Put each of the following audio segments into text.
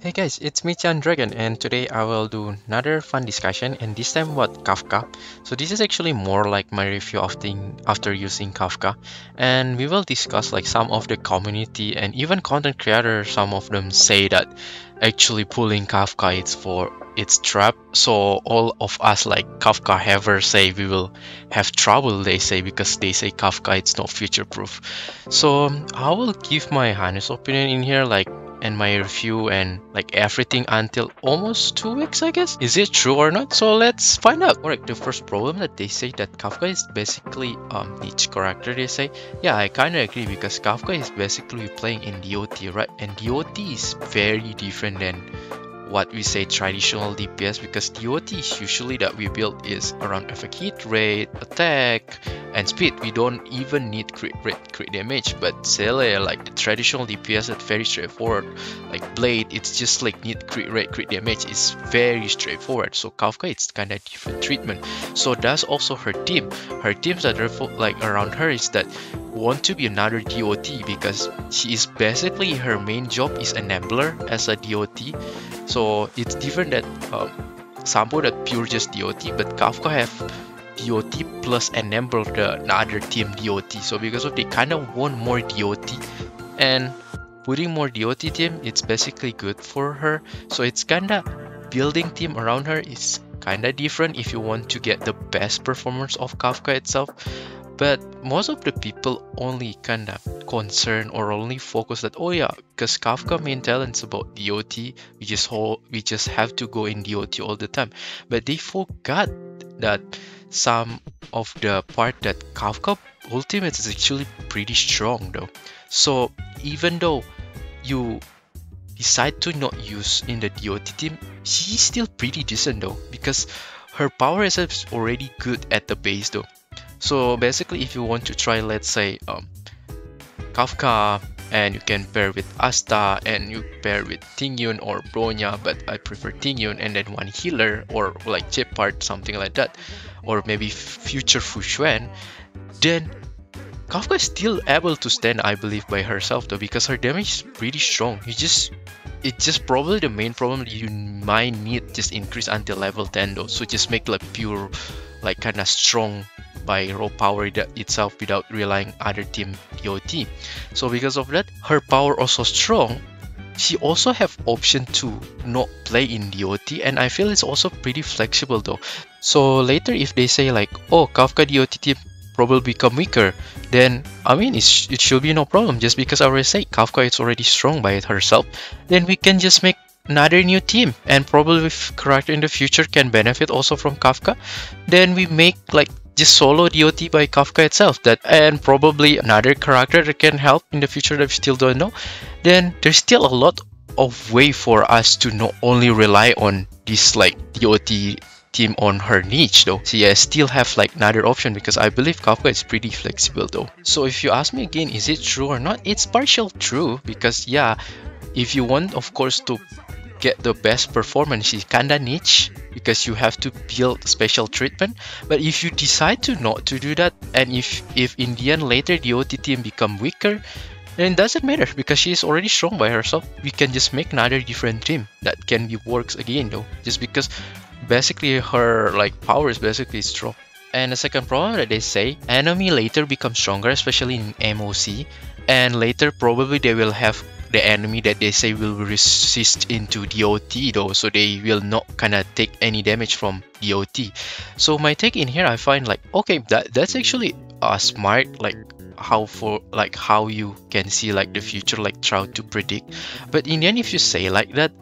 Hey guys, it's me Chan Dragon, and today I will do another fun discussion, and this time about Kafka. So this is actually more like my review of things after using Kafka, and we will discuss like some of the community and even content creators. Some of them say that actually pulling Kafka is for its trap. So all of us like Kafka havers say we will have trouble, they say, because they say Kafka it's not future proof. So I will give my honest opinion in here, like, and my review and like everything until almost 2 weeks, I guess. Is it true or not? So let's find out. Alright, the first problem that they say that Kafka is basically niche character, they say. Yeah, I kinda agree, because Kafka is basically playing in DOT, right? And DOT is very different than what we say traditional DPS, because DOT is usually that we build is around effect hit rate, attack, and speed. We don't even need crit rate, crit damage. But Seele, like the traditional DPS, that's very straightforward. Like Blade, it's just like need crit rate, crit damage. It's very straightforward. So Kafka, it's kind of different treatment. So that's also her team. Her teams that are like around her is that want to be another DOT, because she is basically, her main job is enabler as a DOT. So it's different that Sampo that pure just DOT, but Kafka have DOT plus enable the another team DOT. So because of they kind of want more DOT, and putting more DOT team, it's basically good for her. So it's kind of building team around her is kind of different if you want to get the best performance of Kafka itself. But most of the people only kind of concern or only focus that, oh yeah, because Kafka main talent's about DOT, we just have to go in DOT all the time. But they forgot that some of the part that Kafka ultimate is actually pretty strong though. So even though you decide to not use in the DOT team, she's still pretty decent though, because her power is already good at the base though. So basically, if you want to try, let's say, Kafka, and you can pair with Asta, and you pair with Tingyun or Bronya, but I prefer Tingyun, and then one healer or like Jepard, something like that, or maybe future Fu Xuan, then Kafka is still able to stand, I believe, by herself though, because her damage is pretty strong. It's just probably the main problem that you might need just increase until level 10 though. So just make like pure, like kind of strong by raw power itself without relying other team DOT. So because of that, her power also strong. She also have option to not play in DOT, and I feel it's also pretty flexible though. So later if they say like, oh, Kafka DOT team probably become weaker, then I mean it should be no problem, just because I already say Kafka is already strong by herself. Then we can just make another new team, and probably if character in the future can benefit also from Kafka, then we make like just solo DOT by Kafka itself, that, and probably another character that can help in the future that we still don't know. Then there's still a lot of way for us to not only rely on this like DOT team on her niche though. So yeah, I still have like another option, because I believe Kafka is pretty flexible though. So if you ask me again, is it true or not? It's partial true, because yeah, if you want of course to get the best performance, it's kinda niche, because you have to build special treatment. But if you decide to not to do that, and if in the end later the DOT team become weaker, then it doesn't matter, because she is already strong by herself. We can just make another different team that can be works again though, just because basically her like power is basically strong. And the second problem that they say, enemy later become stronger, especially in MOC, and later probably they will have the enemy that they say will resist into DOT though, so they will not kind of take any damage from DOT. So my take in here, I find like, okay, that's actually smart, like how you can see like the future, like try to predict. But in the end, if you say like that,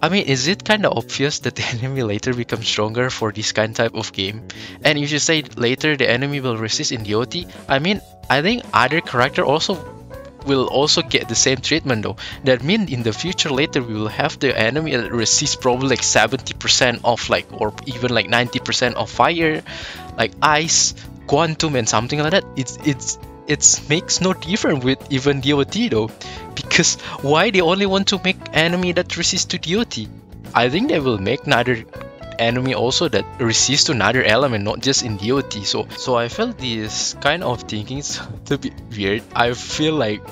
I mean, is it kind of obvious that the enemy later becomes stronger for this kind type of game? And if you say later the enemy will resist in DOT, I mean, I think other character also will also get the same treatment though. That means in the future later we will have the enemy that resists probably like 70% of like, or even like 90% of fire, like ice, quantum, and something like that. It makes no difference with even DOT though, because why they only want to make enemy that resists to DOT? I think they will make another enemy also that resists to another element, not just in DOT. So I felt this kind of thinking is a bit weird. I feel like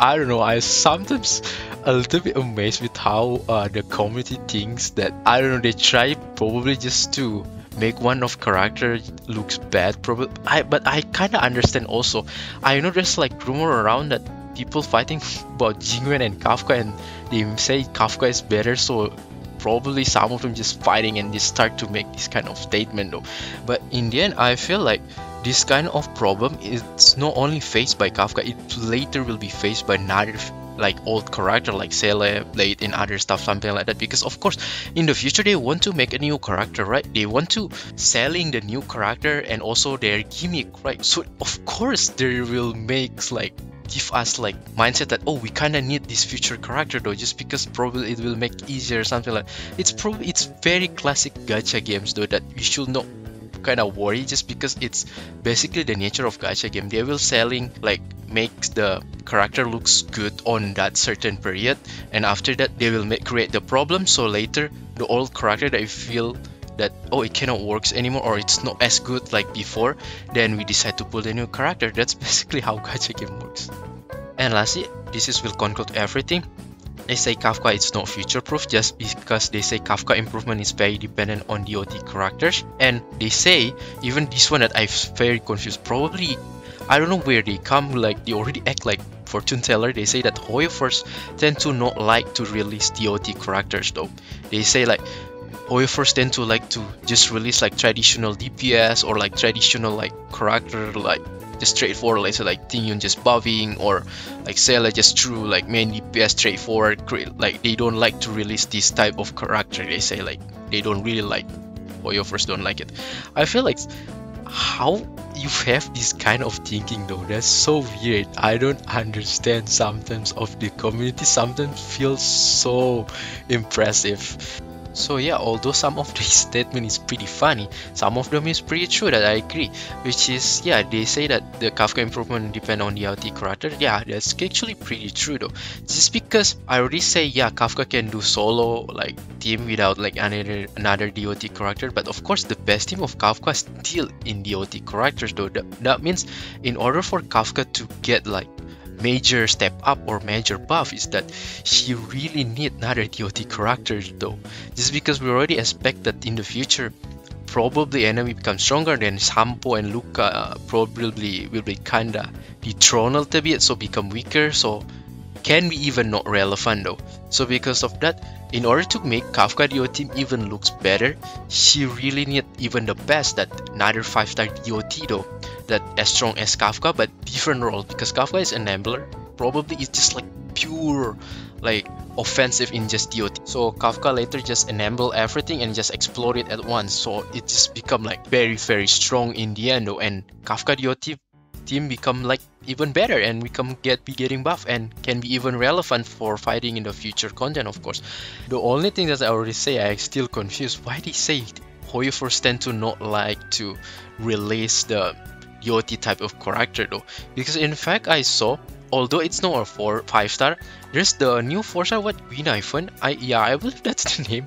I don't know, I sometimes a little bit amazed with how the community thinks that, I don't know, they try probably just to make one of character looks bad probably. But I kind of understand also. I know there's like rumor around that people fighting about Jingwen and Kafka, and they say Kafka is better, so probably some of them just fighting and they start to make this kind of statement though. But in the end, I feel like this kind of problem is not only faced by Kafka, it later will be faced by another like old character like Seele, Blade and other stuff, something like that, because of course in the future they want to make a new character, right? They want to selling the new character and also their gimmick, right? So of course they will make like give us like mindset that, oh, we kind of need this future character though, just because probably it will make easier or something like that. It's very classic gacha games though, that you should not kind of worry, just because it's basically the nature of gacha game. They will selling like makes the character looks good on that certain period, and after that they will create the problem, so later the old character that you feel that, oh, it cannot works anymore or it's not as good like before, then we decide to pull a new character. That's basically how gacha game works. And lastly, this will conclude everything. They say Kafka is not future proof just because they say Kafka improvement is very dependent on DOT characters, and they say even this one that I'm very confused, probably I don't know where they come, like they already act like fortune teller. They say that HoYoverse tend to not like to release DOT characters though. They say like HoYoverse tend to like to just release like traditional DPS or like traditional like character, like just straightforward, like so like Tingyun just buffing, or like Seele just true like main DPS straightforward. Like they don't like to release this type of character. They say like they don't really like, HoYoverse don't like it. I feel like how you have this kind of thinking though, that's so weird. I don't understand sometimes of the community, sometimes feels so impressive. So yeah, although some of these statement is pretty funny, some of them is pretty true that I agree, which is, yeah, they say that the Kafka improvement depend on the DOT character. Yeah, that's actually pretty true though, just because I already say, yeah, Kafka can do solo like team without like another DOT character, but of course the best team of Kafka is still in DOT characters though. That means in order for Kafka to get like major step up or major buff is that she really need another DOT character though, just because we already expect that in the future probably enemy becomes stronger, then Sampo and Luka probably will be kinda dethroned a little bit, so become weaker, so can be even not relevant though. So because of that, in order to make Kafka DOT team even looks better, she really need even the best that another 5-star DOT though, that as strong as Kafka but different role, because Kafka is enabler, probably it's just like pure like offensive in just DOT. So Kafka later just enable everything and just explode it at once, so it just become like very strong in the end though, and Kafka DOT team become like even better and be getting buff and can be even relevant for fighting in the future content. Of course, the only thing that I already say, I still confused why they say HoYoverse tend to not like to release the DOT type of character though, because in fact I saw, although it's not a 5-star, there's the new 4-star what Greenhaven, I believe that's the name,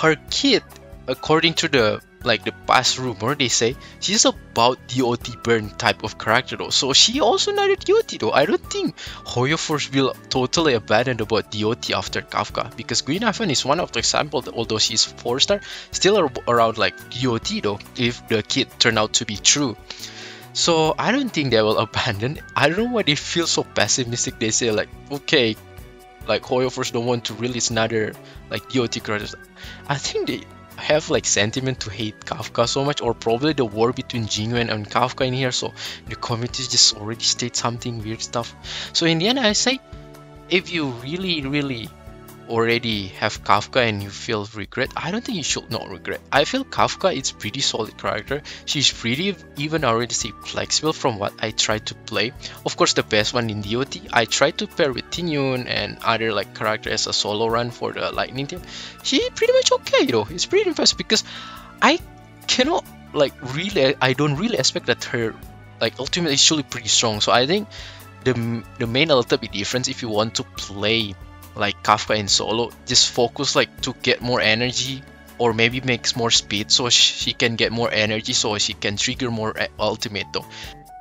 her kid, according to the like the past rumor, they say she's about DOT burn type of character though, so she also not a DOT though. I don't think HoYoverse will totally abandon about DOT after Kafka, because Greenhaven is one of the examples, although she's 4-star still around like DOT though, if the kid turned out to be true. So I don't think they will abandon. I don't know why they feel so pessimistic. They say like, okay, like HoYoverse don't want to release another like DOT characters. I think they have like sentiment to hate Kafka so much, or probably the war between Jingwen and Kafka in here, so the community just already state something weird stuff. So in the end I say, if you really already have Kafka and you feel regret, I don't think you should not regret. I feel Kafka is pretty solid character. She's pretty even already say flexible from what I tried to play. Of course the best one in DOT, I tried to pair with Tingyun and other like character as a solo run for the lightning team. She pretty much okay though. It's pretty impressive, because I cannot like really, I don't really expect that her like ultimate is really pretty strong. So I think the main a little bit difference, if you want to play like Kafka in solo, just focus like to get more energy or maybe makes more speed so she can get more energy, so she can trigger more ultimate though.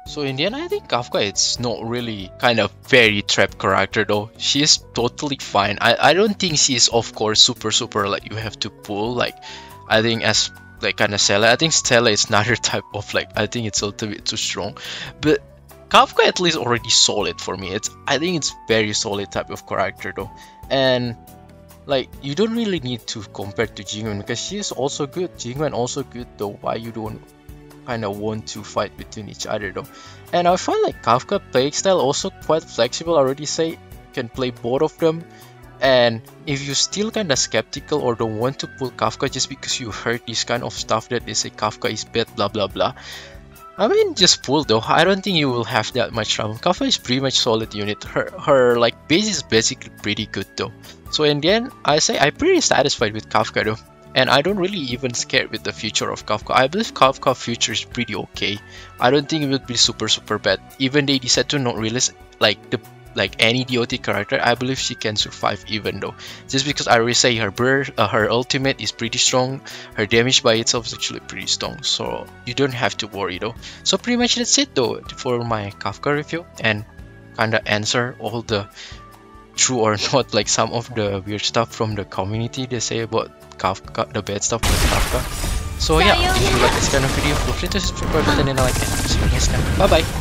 So in the end, I think Kafka is not really kind of very trap character though. She is totally fine. I don't think she is, of course, super like you have to pull. Like I think as like kind of Stella, I think Stella is another type of like, I think it's a little bit too strong. But Kafka at least already solid for me. It's, I think it's very solid type of character though. And like you don't really need to compare to Jingwen because she is also good. Jingwen also good though. Why you don't kind of want to fight between each other though? And I find like Kafka playing style also quite flexible. I already say you can play both of them. And if you still kind of skeptical or don't want to pull Kafka just because you heard this kind of stuff that they say Kafka is bad, blah blah blah, I mean, just pull though. I don't think you will have that much trouble. Kafka is pretty much solid unit. Her like base is basically pretty good though. So in the end, I say I'm pretty satisfied with Kafka though. And I don't really even scared with the future of Kafka. I believe Kafka future is pretty okay. I don't think it would be super bad. Even they decide to not release like the any DOT character, I believe she can survive even though. Just because I already say her burst, her ultimate is pretty strong. Her damage by itself is actually pretty strong. So you don't have to worry though. So pretty much that's it though for my Kafka review and kinda answer all the true or not like some of the weird stuff from the community they say about Kafka, the bad stuff with Kafka. So yeah, if you like this kind of video, feel free to subscribe button and like it. See you guys now. Bye bye.